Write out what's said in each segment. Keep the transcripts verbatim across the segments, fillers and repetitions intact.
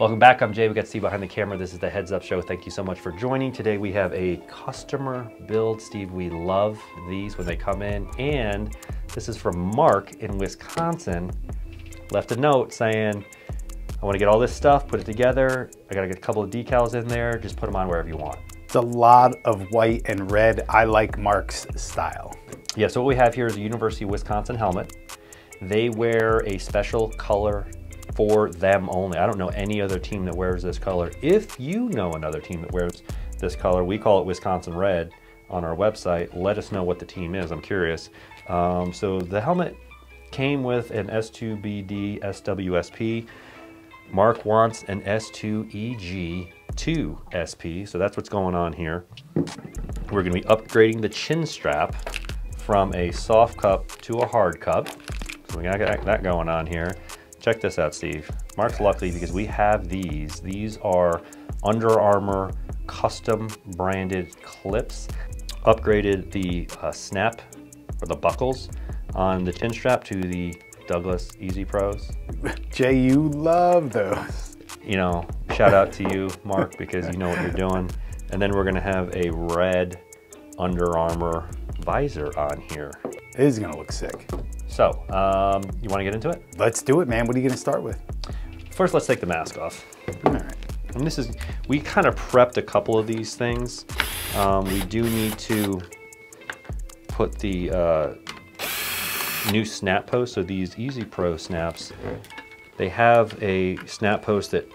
Welcome back, I'm Jay. We got Steve behind the camera. This is the Heads Up Show. Thank you so much for joining. Today we have a customer build. Steve, we love these when they come in. And this is from Mark in Wisconsin. Left a note saying, I want to get all this stuff, put it together. I got to get a couple of decals in there. Just put them on wherever you want. It's a lot of white and red. I like Mark's style. Yeah, so what we have here is a University of Wisconsin helmet. They wear a special color for them only. I don't know any other team that wears this color. If you know another team that wears this color, we call it Wisconsin Red on our website. Let us know what the team is, I'm curious. Um, so the helmet came with an S two B D S W S P. Mark wants an S two E G two S P, so that's what's going on here. We're gonna be upgrading the chin strap from a soft cup to a hard cup. So we got that going on here. Check this out, Steve. Mark's yes. Lucky because we have these. These are Under Armour custom branded clips. Upgraded the uh, snap or the buckles on the chin strap to the Douglas Easy Pros. Jay, you love those. You know, shout out to you, Mark, because you know what you're doing. And then we're gonna have a red Under Armour visor on here. It is gonna look sick. So, um, you wanna get into it? Let's do it, man. What are you gonna start with? First, let's take the mask off. All right. And this is, we kind of prepped a couple of these things. Um, we do need to put the uh, new snap post. So these Easy Pro snaps, they have a snap post that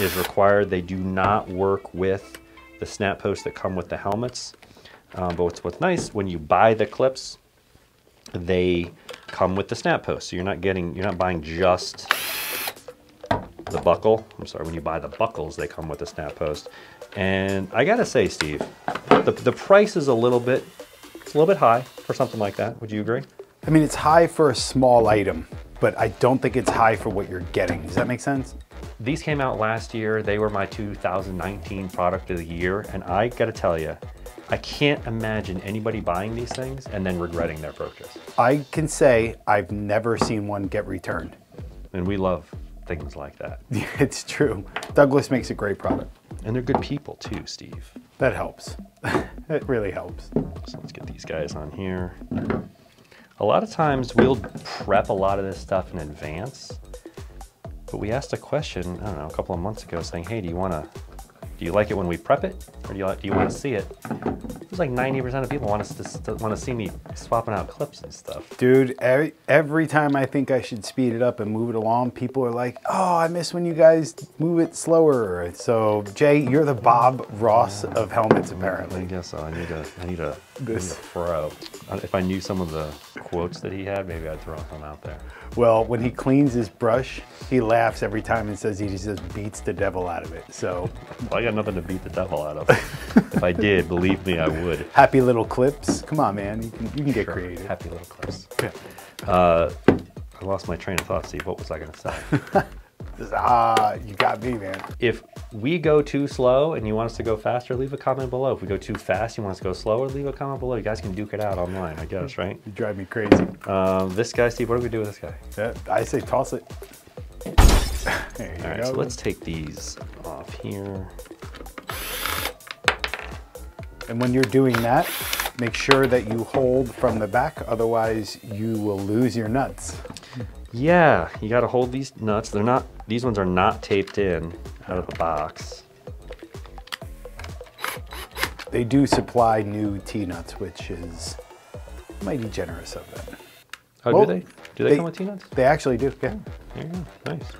is required. They do not work with the snap posts that come with the helmets. Um, but what's, what's nice, when you buy the clips, they come with the snap post. So you're not getting, you're not buying just the buckle. I'm sorry, when you buy the buckles, they come with the snap post. And I gotta say, Steve, the, the price is a little bit, it's a little bit high for something like that. Would you agree? I mean, it's high for a small item, but I don't think it's high for what you're getting. Does that make sense? These came out last year. They were my two thousand nineteen product of the year. And I gotta tell you, I can't imagine anybody buying these things and then regretting their purchase. I can say I've never seen one get returned. And we love things like that. It's true. Douglas makes a great product. And they're good people too, Steve. That helps. It really helps. So let's get these guys on here. A lot of times we'll prep a lot of this stuff in advance, but we asked a question, I don't know, a couple of months ago saying, hey, do you want to Do you like it when we prep it, or do you, like, do you want to see it? It was like ninety percent of people want us to, to want to see me swapping out clips and stuff. Dude, every, every time I think I should speed it up and move it along, people are like, oh, I miss when you guys move it slower. So, Jay, you're the Bob Ross yeah. of helmets, apparently. I guess so. I need a, I need a, this. I need a pro. If I knew some of the quotes that he had, maybe I'd throw some out there. Well, when he cleans his brush, he laughs every time and says he just beats the devil out of it, so. Well, I got nothing to beat the devil out of. If I did, believe me, I would. Happy little clips. Come on, man. You can, you can get sure. creative. Happy little clips. Uh, I lost my train of thought, Steve. What was I going to say? Ah, you got me, man. If we go too slow and you want us to go faster, leave a comment below. If we go too fast, you want us to go slower, leave a comment below. You guys can duke it out online, I guess, right? You drive me crazy. Um, this guy, Steve, what do we do with this guy? Yeah, I say toss it. There you All right, go. So let's take these off here. And when you're doing that, make sure that you hold from the back, otherwise you will lose your nuts. Yeah, you gotta hold these nuts. They're not, these ones are not taped in out of the box. They do supply new T-nuts, which is mighty generous of them. Oh, well, do they? Do they, they come with T-nuts? They actually do, yeah. There you go, nice.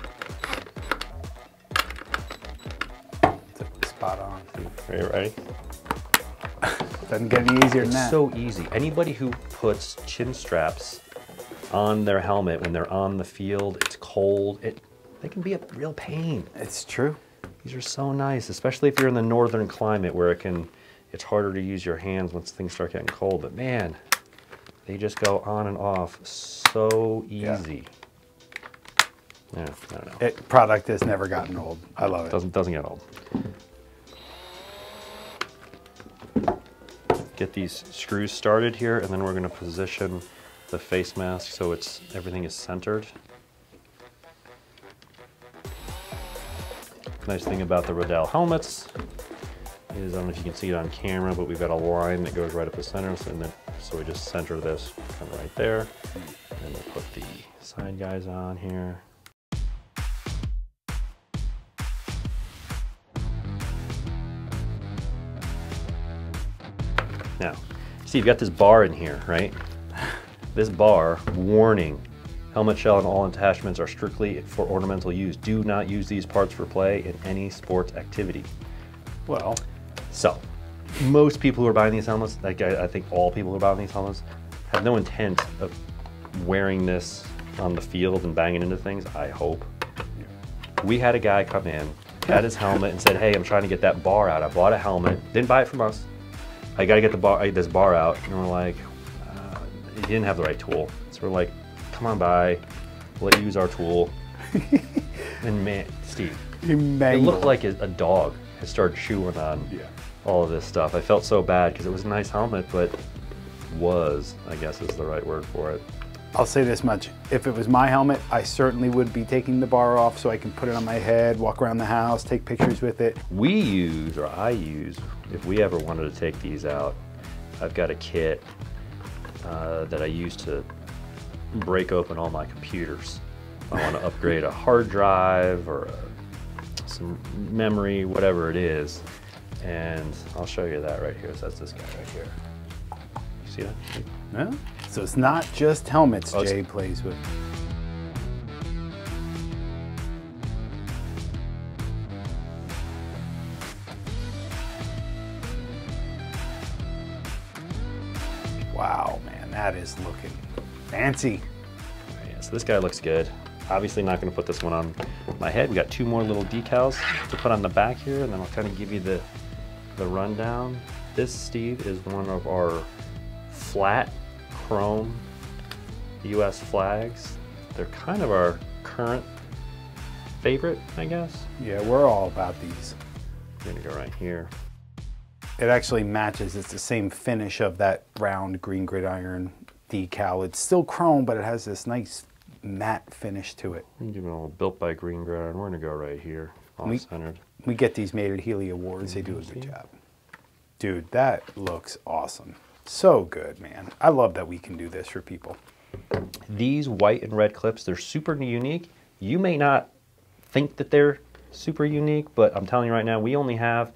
It's spot on. Are you ready? Doesn't get any easier it's than that. It's so easy. Anybody who puts chin straps on their helmet when they're on the field, it's cold, it they can be a real pain. It's true. These are so nice, especially if you're in the northern climate where it can, it's harder to use your hands once things start getting cold. But man, they just go on and off so easy. Yeah, yeah I don't know. It, product has never gotten old. I love it. Doesn't doesn't get old. Get these screws started here, and then we're gonna position the face mask so it's everything is centered. Nice thing about the Riddell helmets is, I don't know if you can see it on camera, but we've got a line that goes right up the center, and then, so we just center this kind of right there, and we'll put the side guys on here. Now, see, you've got this bar in here, right? This bar, warning, helmet shell and all attachments are strictly for ornamental use. Do not use these parts for play in any sports activity. Well, so most people who are buying these helmets, like I, I think all people who are buying these helmets, have no intent of wearing this on the field and banging into things, I hope. We had a guy come in, had his helmet, and said, hey, I'm trying to get that bar out. I bought a helmet, didn't buy it from us. I gotta get the bar, this bar out. And we're like, uh, he didn't have the right tool. So we're like, come on by, we'll let you use our tool. And man, Steve, it looked like a, a dog had started chewing on yeah. all of this stuff. I felt so bad because it was a nice helmet, but was, I guess is the right word for it. I'll say this much, if it was my helmet, I certainly would be taking the bar off so I can put it on my head, walk around the house, take pictures with it. We use, or I use, if we ever wanted to take these out, I've got a kit uh, that I use to break open all my computers. If I want to upgrade a hard drive or a, some memory, whatever it is. And I'll show you that right here. So that's this guy right here. You see that? No. So it's not just helmets oh, Jay plays with. Wow, man, that is looking fancy. Yeah, so this guy looks good. Obviously not gonna put this one on my head. We got two more little decals to put on the back here, and then I'll kind of give you the, the rundown. This, Steve, is one of our flat chrome U S flags. They're kind of our current favorite, I guess. Yeah, we're all about these. I'm gonna go right here. It actually matches. It's the same finish of that round Green Gridiron decal. It's still chrome, but it has this nice matte finish to it. I'm giving it a little built by Green Gridiron. We're gonna go right here, off-centered. We, we get these made at Healy Awards. They do a good job. Dude, that looks awesome. So good, man. I love that we can do this for people. These white and red clips, they're super unique. You may not think that they're super unique, but I'm telling you right now, we only have,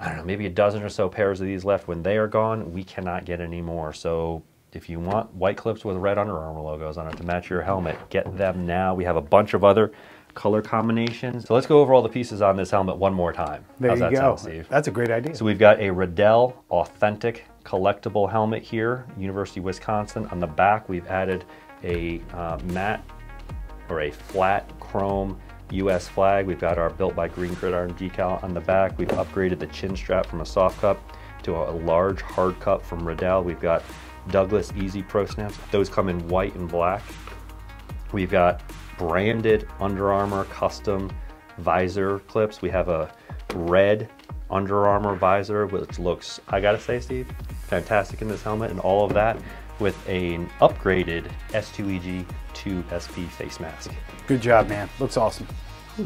I don't know, maybe a dozen or so pairs of these left. When they are gone, we cannot get any more. So if you want white clips with red Under Armour logos on it to match your helmet, get them now. We have a bunch of other color combinations. So let's go over all the pieces on this helmet one more time. There How's you that go. Sound, Steve? That's a great idea. So we've got a Riddell Authentic collectible helmet here, University of Wisconsin. On the back, we've added a uh, matte or a flat chrome U S flag. We've got our built by Green Gridiron decal on the back. We've upgraded the chin strap from a soft cup to a large hard cup from Riddell. We've got Douglas Easy Pro snaps. Those come in white and black. We've got branded Under Armour custom visor clips. We have a red Under Armour visor, which looks, I gotta say, Steve, fantastic in this helmet, and all of that with an upgraded S two E G two S P face mask. Good job, man. Looks awesome.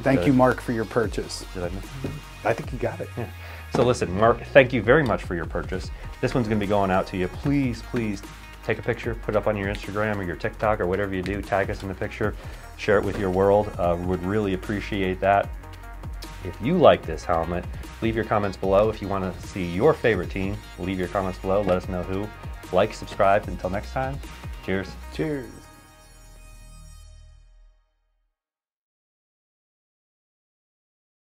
Thank you, Mark, for your purchase. Did I miss it? I think you got it. Yeah. So listen, Mark, thank you very much for your purchase. This one's gonna be going out to you. Please, please take a picture, put it up on your Instagram or your TikTok or whatever you do. Tag us in the picture, share it with your world. Uh, we would really appreciate that. If you like this helmet, leave your comments below. If you want to see your favorite team, leave your comments below. Let us know who. Like, subscribe. Until next time, cheers. Cheers.